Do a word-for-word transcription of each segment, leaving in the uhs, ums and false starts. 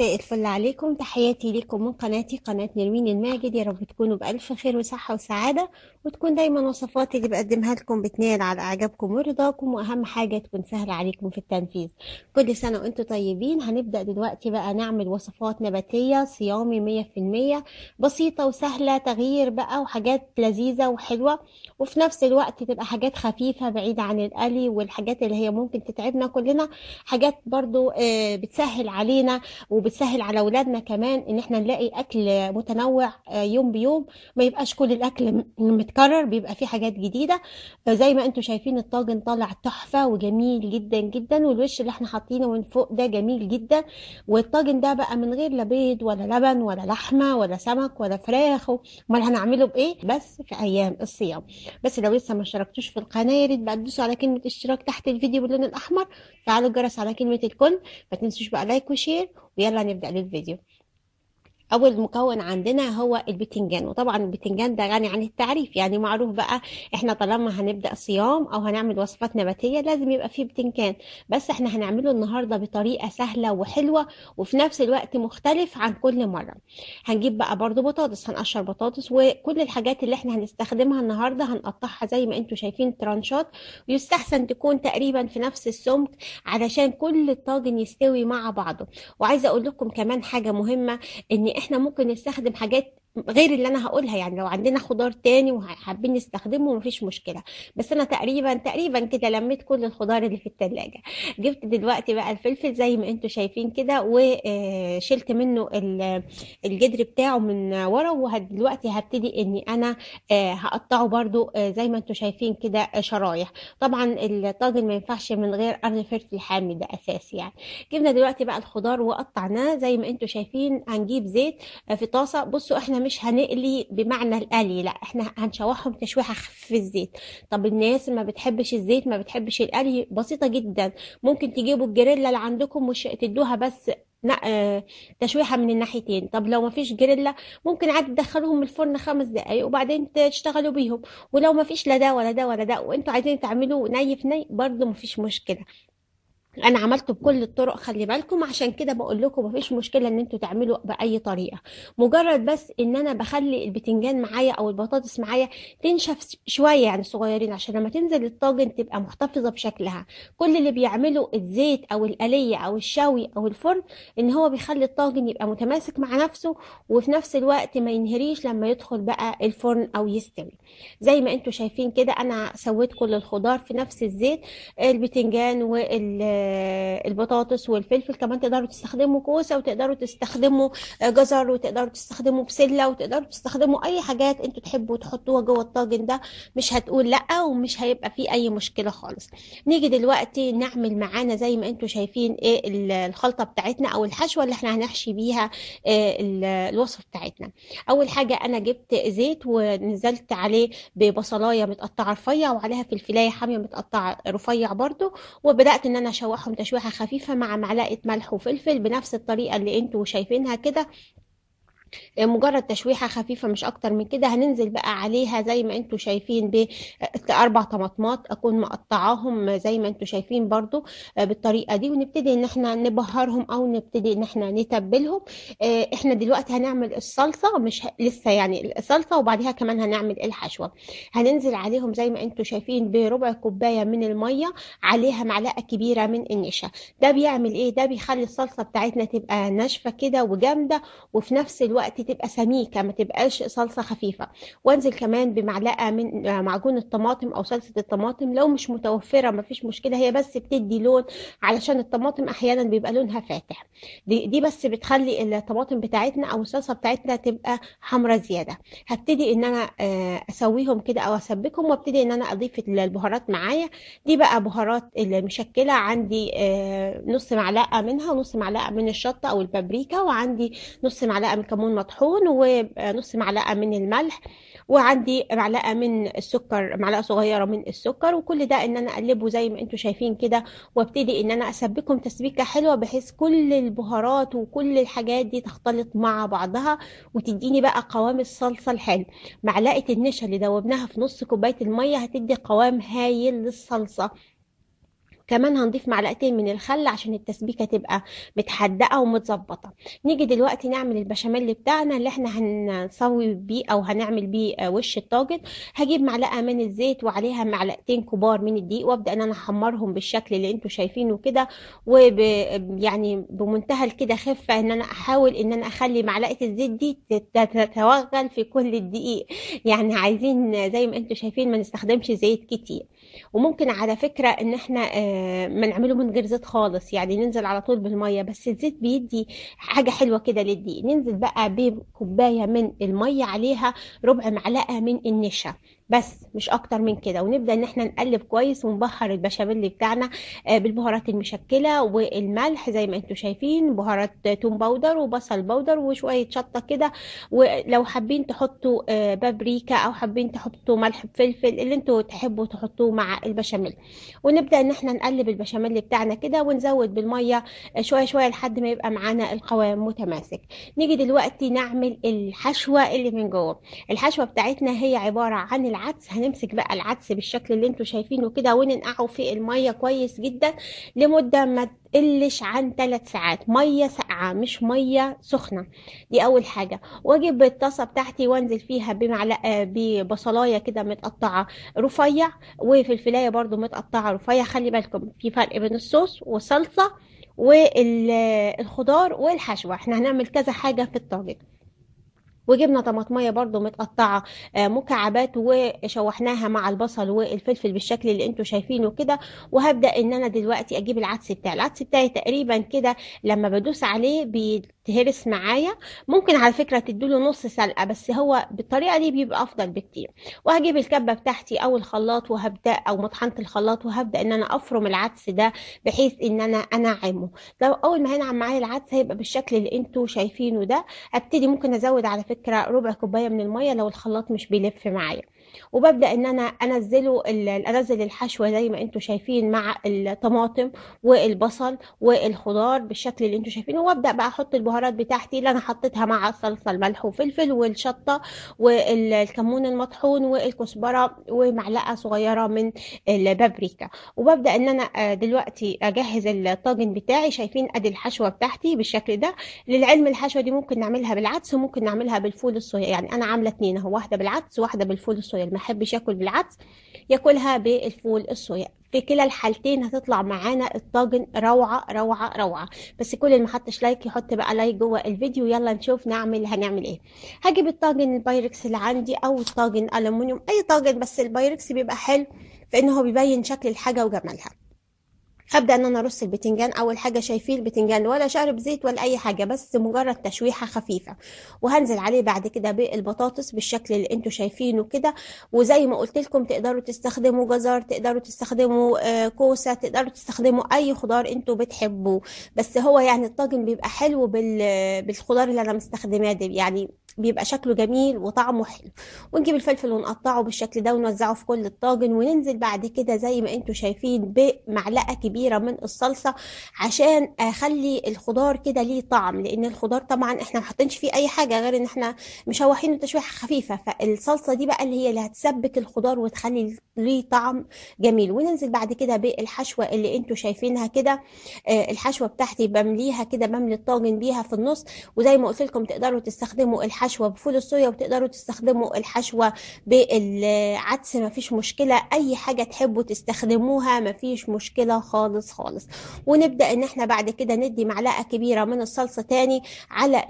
مساء الفل عليكم، تحياتي ليكم من قناتي قناة نرمين الماجد. يا رب تكونوا بألف خير وصحة وسعادة، وتكون دايما وصفاتي اللي بقدمها لكم بتنال على إعجابكم ورضاكم، وأهم حاجة تكون سهلة عليكم في التنفيذ. كل سنة وانتم طيبين. هنبدأ دلوقتي بقى نعمل وصفات نباتية صيامي مية في المية، بسيطة وسهلة تغيير بقى، وحاجات لذيذة وحلوة، وفي نفس الوقت تبقى حاجات خفيفة بعيدة عن القلي والحاجات اللي هي ممكن تتعبنا كلنا، حاجات برضو بتسهل علينا وبتسهل على اولادنا كمان ان احنا نلاقي اكل متنوع يوم بيوم، ما يبقاش كل الاكل متكرر، بيبقى فيه حاجات جديده. زي ما انتم شايفين الطاجن طالع تحفه وجميل جدا جدا، والوش اللي احنا حاطينه من فوق ده جميل جدا. والطاجن ده بقى من غير لا بيض ولا لبن ولا لحمه ولا سمك ولا فراخ، امال هنعمله بايه؟ بس في ايام الصيام بس. لو لسه ما اشتركتوش في القناه يا ريت بقى تدوسوا على كلمه اشتراك تحت الفيديو باللون الاحمر، فعلوا الجرس على كلمه الكل، ما تنسوش بقى لايك وشير، ويلا نبدأ للفيديو. اول مكون عندنا هو البتنجان، وطبعا البتنجان ده غني عن التعريف، يعني معروف بقى احنا طالما هنبدا صيام او هنعمل وصفات نباتيه لازم يبقى فيه بتنجان، بس احنا هنعمله النهارده بطريقه سهله وحلوه وفي نفس الوقت مختلف عن كل مره. هنجيب بقى برضو بطاطس، هنقشر بطاطس، وكل الحاجات اللي احنا هنستخدمها النهارده هنقطعها زي ما انتم شايفين ترانشات، ويستحسن تكون تقريبا في نفس السمك علشان كل الطاجن يستوي مع بعضه. وعايزه اقول لكم كمان حاجه مهمه، ان احنا ممكن نستخدم حاجات غير اللي انا هقولها، يعني لو عندنا خضار تاني وحابين نستخدمه مفيش مشكله، بس انا تقريبا تقريبا كده لميت كل الخضار اللي في التلاجة. جبت دلوقتي بقى الفلفل زي ما انتم شايفين كده، وشلت منه الجدر بتاعه من ورا، ودلوقتي هبتدي اني انا هقطعه برده زي ما انتم شايفين كده شرايح. طبعا الطاجن ما ينفعش من غير قرن فلفل حامي، ده اساسي يعني. جبنا دلوقتي بقى الخضار وقطعناه زي ما انتم شايفين. هنجيب زيت في طاسه، بصوا احنا مش هنقلي بمعنى القلي، لا احنا هنشوحهم تشويحه في الزيت. طب الناس ما بتحبش الزيت ما بتحبش القلي، بسيطه جدا، ممكن تجيبوا الجريلا اللي عندكم وتدوها بس تشويحه من الناحيتين. طب لو ما فيش جريلا ممكن عادي تدخلوهم الفرن خمس دقائق وبعدين تشتغلوا بيهم، ولو ما فيش لا ده ولا ده ولا ده وانتوا عايزين تعملوا ني في ني برده ما فيش مشكله. انا عملته بكل الطرق، خلي بالكم، عشان كده بقول لكم مفيش مشكله ان انتوا تعملوا باي طريقه، مجرد بس ان انا بخلي البتنجان معايا او البطاطس معايا تنشف شويه، يعني صغيرين، عشان لما تنزل الطاجن تبقى محتفظه بشكلها. كل اللي بيعمله الزيت او القليه او الشوي او الفرن ان هو بيخلي الطاجن يبقى متماسك مع نفسه، وفي نفس الوقت ما ينهريش لما يدخل بقى الفرن او يستوي. زي ما انتوا شايفين كده انا سويت كل الخضار في نفس الزيت، البتنجان وال البطاطس والفلفل. كمان تقدروا تستخدموا كوسه، وتقدروا تستخدموا جزر، وتقدروا تستخدموا بسله، وتقدروا تستخدموا اي حاجات انتوا تحبوا تحطوها جوه الطاجن ده، مش هتقول لا ومش هيبقى فيه اي مشكله خالص. نيجي دلوقتي نعمل معانا زي ما انتوا شايفين ايه الخلطه بتاعتنا او الحشوه اللي احنا هنحشي بيها الوصف بتاعتنا. اول حاجه انا جبت زيت ونزلت عليه ببصلايه متقطعه رفيع، وعليها فلفلايه حاميه متقطعه رفيع برده، وبدات ان انا اشوح تشويحه خفيفه مع معلقه ملح وفلفل بنفس الطريقه اللي انتوا شايفينها كده، مجرد تشويحه خفيفه مش اكتر من كده. هننزل بقى عليها زي ما انتوا شايفين باربع طماطمات اكون مقطعاهم زي ما انتوا شايفين برضو بالطريقه دي، ونبتدي ان احنا نبهرهم او نبتدي ان احنا نتبلهم. احنا دلوقتي هنعمل الصلصه، مش لسه يعني الصلصه، وبعدها كمان هنعمل الحشوه. هننزل عليهم زي ما انتوا شايفين بربع كوبايه من الميه، عليها معلقه كبيره من النشا. ده بيعمل ايه؟ ده بيخلي الصلصه بتاعتنا تبقى ناشفه كده وجامده، وفي نفس الوقت وقت تبقى سميكه، ما تبقاش صلصه خفيفه. وانزل كمان بمعلقه من معجون الطماطم او صلصه الطماطم، لو مش متوفره مفيش مشكله، هي بس بتدي لون، علشان الطماطم احيانا بيبقى لونها فاتح، دي, دي بس بتخلي الطماطم بتاعتنا او الصلصه بتاعتنا تبقى حمراء زياده. هبتدي ان انا اسويهم كده او اسبكهم، وابتدي ان انا اضيف البهارات معايا. دي بقى بهارات المشكله، عندي نص معلقه منها، ونص معلقه من الشطه او البابريكا، وعندي نص معلقه من كمون مطحون، ونص معلقه من الملح، وعندي معلقه من السكر، معلقه صغيره من السكر. وكل ده ان انا اقلبه زي ما انتم شايفين كده، وابتدي ان انا اسبكهم تسبيكه حلوه، بحيث كل البهارات وكل الحاجات دي تختلط مع بعضها وتديني بقى قوام الصلصه الحلو. معلقه النشا اللي دوبناها في نص كوبايه الميه هتدي قوام هايل للصلصه. كمان هنضيف معلقتين من الخل عشان التسبيكه تبقى متحدقه ومتظبطه. نيجي دلوقتي نعمل البشاميل بتاعنا اللي احنا هنسوي بيه او هنعمل بيه وش الطاجن. هجيب معلقه من الزيت وعليها معلقتين كبار من الدقيق، وابدا ان انا احمرهم بالشكل اللي انتم شايفينه كده، وب يعني بمنتهى الكده خفه ان انا احاول ان انا اخلي معلقه الزيت دي تتوغل في كل الدقيق. يعني عايزين زي ما انتم شايفين ما نستخدمش زيت كتير، وممكن على فكره ان احنا ما نعمله من غير زيت خالص، يعني ننزل على طول بالميه، بس الزيت بيدي حاجه حلوه كده للدقيق. ننزل بقى بكوبايه من الميه عليها ربع معلقه من النشا بس، مش اكتر من كده، ونبدا ان احنا نقلب كويس ونبهر البشاميل بتاعنا بالبهارات المشكله والملح زي ما انتم شايفين، بهارات توم باودر وبصل باودر وشويه شطه كده، ولو حابين تحطوا بابريكا او حابين تحطوا ملح بفلفل اللي انتم تحبوا تحطوه مع البشاميل. ونبدا ان احنا نقلب البشاميل بتاعنا كده ونزود بالميه شويه شويه لحد ما يبقى معانا القوام متماسك. نيجي دلوقتي نعمل الحشوه اللي من جوه. الحشوه بتاعتنا هي عباره عن العدس. هنمسك بقى العدس بالشكل اللي انتم شايفينه كده وننقعه في الميه كويس جدا لمده ما تقلش عن ثلاث ساعات، ميه ساقعه مش ميه سخنه، دي اول حاجه. واجيب الطاسه بتاعتي وانزل فيها بمعلقه ببصلايه كده متقطعه رفيع، وفلفلايه برده متقطعه رفيع، خلي بالكم في فرق بين الصوص والصلصه والخضار والحشوه، احنا هنعمل كذا حاجه في الطاجن. وجبنا طماطميه برده متقطعه مكعبات وشوحناها مع البصل والفلفل بالشكل اللي انتم شايفينه كده. وهبدا ان انا دلوقتي اجيب العدس بتاعي. العدس بتاعي تقريبا كده لما بدوس عليه بيتهرس معايا، ممكن على فكره تديله نص سلقه، بس هو بالطريقه دي بيبقى افضل بكتير. وهجيب الكبه بتاعتي او الخلاط وهبدا او مطحنه الخلاط، وهبدا ان انا افرم العدس ده بحيث ان انا انعمه. لو اول ما هينعم معايا العدس هيبقى بالشكل اللي انتم شايفينه ده. ابتدي ممكن ازود على فكره ربع كوبايه من الميه لو الخلاط مش بيلف معايا، وببدا ان انا انزله انزل الحشوه زي ما انتم شايفين مع الطماطم والبصل والخضار بالشكل اللي انتم شايفينه. وابدا بقى احط البهارات بتاعتي اللي انا حطيتها مع الصلصه، الملح وفلفل والشطه والكمون المطحون والكزبره ومعلقه صغيره من البابريكا. وببدا ان انا دلوقتي اجهز الطاجن بتاعي. شايفين ادي الحشوه بتاعتي بالشكل ده. للعلم الحشوه دي ممكن نعملها بالعدس وممكن نعملها بالفول الصويا، يعني انا عامله اتنين اهو، واحده بالعدس واحده بالفول الصويا. اللي ما يحبش ياكل بالعدس ياكلها بالفول الصويا. في كلا الحالتين هتطلع معانا الطاجن روعه روعه روعه. بس كل اللي ما حطش لايك يحط بقى لايك جوه الفيديو. يلا نشوف نعمل هنعمل ايه. هجيب الطاجن البايركس اللي عندي او الطاجن الومنيوم، اي طاجن بس البايركس بيبقى حلو فان هو بيبين شكل الحاجه وجمالها. هبدا ان انا ارص البتنجان. اول حاجه شايفين البتنجان ولا شارب زيت ولا اي حاجه، بس مجرد تشويحه خفيفه. وهنزل عليه بعد كده بالبطاطس بالشكل اللي انتم شايفينه كده. وزي ما قلت لكم تقدروا تستخدموا جزر، تقدروا تستخدموا كوسه، تقدروا تستخدموا اي خضار انتم بتحبوه، بس هو يعني الطاجن بيبقى حلو بالخضار اللي انا مستخدماه دي، يعني بيبقى شكله جميل وطعمه حلو. ونجيب الفلفل ونقطعه بالشكل ده ونوزعه في كل الطاجن. وننزل بعد كده زي ما انتم شايفين بمعلقه كبيره من الصلصه عشان اخلي الخضار كده ليه طعم، لان الخضار طبعا احنا ما حاطينش فيه اي حاجه غير ان احنا مشوحينه تشويحه خفيفه، فالصلصه دي بقى اللي هي اللي هتسبك الخضار وتخلي ليه طعم جميل. وننزل بعد كده بالحشوه اللي انتم شايفينها كده. آه الحشوه بتاعتي بمليها كده، بملي الطاجن بيها في النص. وزي ما قلت لكم تقدروا تستخدموا الحشوه حشوه بفول الصويا، وتقدروا تستخدموا الحشوه بالعدس، مفيش مشكله، اي حاجه تحبوا تستخدموها مفيش مشكله خالص خالص. ونبدا ان احنا بعد كده ندي معلقه كبيره من الصلصه تاني على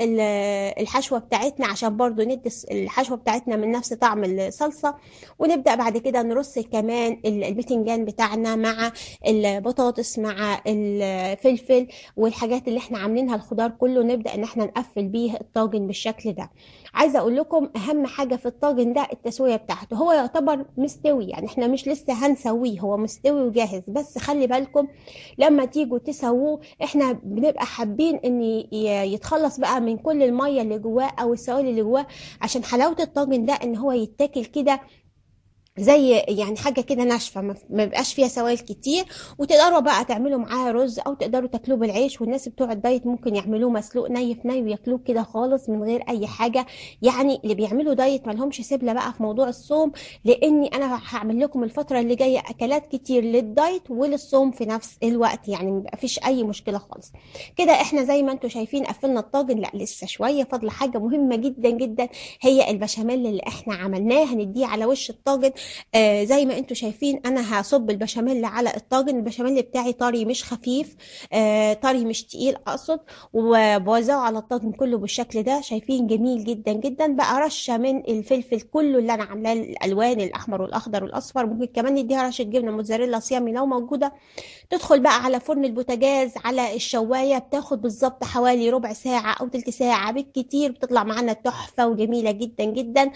الحشوه بتاعتنا عشان برضو ندي الحشوه بتاعتنا من نفس طعم الصلصه. ونبدا بعد كده نرص كمان البتنجان بتاعنا مع البطاطس مع الفلفل والحاجات اللي احنا عاملينها، الخضار كله نبدا ان احنا نقفل بيه الطاجن بالشكل ده. عايزه اقول لكم اهم حاجه في الطاجن ده التسويه بتاعته. هو يعتبر مستوي، يعني احنا مش لسه هنسويه، هو مستوي وجاهز، بس خلي بالكم لما تيجوا تسووه احنا بنبقى حابين ان يتخلص بقى من كل الميه اللي جواه او السوائل اللي جواه، عشان حلاوه الطاجن ده ان هو يتاكل كده زي يعني حاجه كده ناشفه، ما بيبقاش فيها سوائل كتير، وتقدروا بقى تعملوا معاها رز او تقدروا تاكلوه بالعيش. والناس بتوع الدايت ممكن يعملوه مسلوق ني في ني وياكلوه كده خالص من غير اي حاجه. يعني اللي بيعملوا دايت ما لهمش سبله بقى في موضوع الصوم، لاني انا هعمل لكم الفتره اللي جايه اكلات كتير للدايت وللصوم في نفس الوقت، يعني ما فيش اي مشكله خالص. كده احنا زي ما انتم شايفين قفلنا الطاجن، لا لسه شويه فاضله حاجه مهمه جدا جدا، هي البشاميل اللي احنا عملناه هنديه على وش الطاجن. آه زي ما انتم شايفين انا هصب البشاميل على الطاجن. البشاميل بتاعي طري مش خفيف، آه طري مش تقيل اقصد، وبوزعه على الطاجن كله بالشكل ده. شايفين جميل جدا جدا بقى، رشه من الفلفل كله اللي انا عاملاه الالوان الاحمر والاخضر والاصفر، ممكن كمان نديها رشه جبنه موتزاريلا صيامي لو موجوده. تدخل بقى على فرن البوتاجاز على الشوايه، بتاخد بالظبط حوالي ربع ساعه او تلت ساعه بالكتير، بتطلع معانا تحفه وجميله جدا جدا.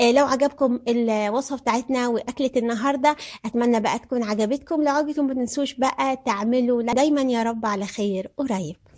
آه لو عجبكم الوصفه بتاعتنا واكله النهارده، اتمنى بقى تكون عجبتكم. لو عجبتكم ما تنسوش بقى تعملوا دايما يا رب على خير قريب.